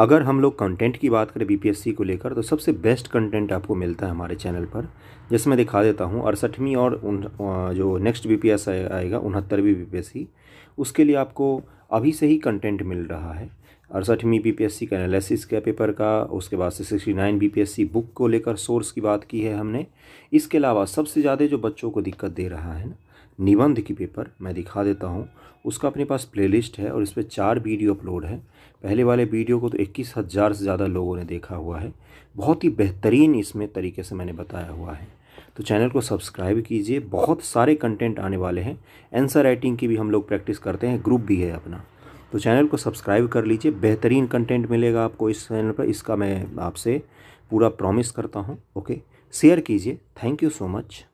अगर हम लोग कंटेंट की बात करें बीपीएससी को लेकर तो सबसे बेस्ट कंटेंट आपको मिलता है हमारे चैनल पर, जिसमें दिखा देता हूँ 68वीं और जो नेक्स्ट बीपीएससी आएगा 69वीं बीपीएससी, उसके लिए आपको अभी से ही कंटेंट मिल रहा है। 68वीं बीपीएससी का एनालिसिस के पेपर का, उसके बाद से 69 बीपीएससी बुक को लेकर सोर्स की बात की है हमने। इसके अलावा सबसे ज़्यादा जो बच्चों को दिक्कत दे रहा है ना, निबंध की पेपर, मैं दिखा देता हूँ। उसका अपने पास प्लेलिस्ट है और इस पर 4 वीडियो अपलोड है। पहले वाले वीडियो को तो 21,000 से ज़्यादा लोगों ने देखा हुआ है। बहुत ही बेहतरीन इसमें तरीके से मैंने बताया हुआ है, तो चैनल को सब्सक्राइब कीजिए। बहुत सारे कंटेंट आने वाले हैं। आंसर राइटिंग की भी हम लोग प्रैक्टिस करते हैं, ग्रुप भी है अपना, तो चैनल को सब्सक्राइब कर लीजिए। बेहतरीन कंटेंट मिलेगा आपको इस चैनल पर, इसका मैं आपसे पूरा प्रॉमिस करता हूँ। ओके, शेयर कीजिए। Thank you so much.